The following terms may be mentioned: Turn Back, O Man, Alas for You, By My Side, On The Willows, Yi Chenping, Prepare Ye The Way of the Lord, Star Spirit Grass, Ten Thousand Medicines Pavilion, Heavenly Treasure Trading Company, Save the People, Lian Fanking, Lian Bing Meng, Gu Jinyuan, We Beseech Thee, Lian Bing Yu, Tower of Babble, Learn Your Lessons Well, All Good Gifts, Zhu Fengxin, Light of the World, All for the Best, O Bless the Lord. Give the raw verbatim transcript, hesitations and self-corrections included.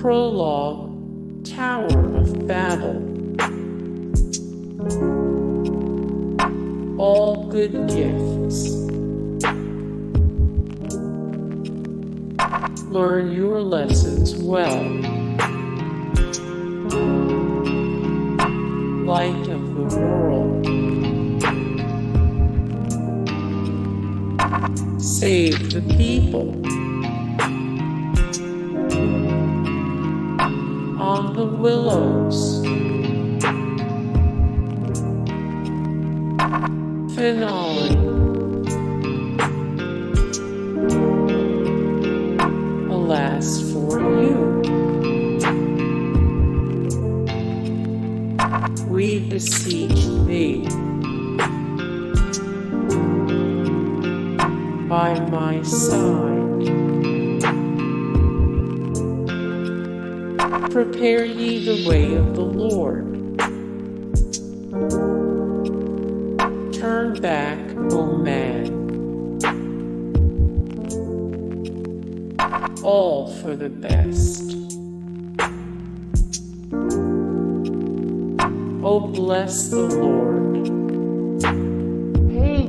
Prologue, Tower of Babble. All Good Gifts. Learn Your Lessons Well. Light of the World. Save the People. On the Willows. Finale. Alas for You. We Beseech Thee. By My Side. Prepare Ye the Way of the Lord. Turn Back, O Man. All for the Best. O Bless the Lord. Hey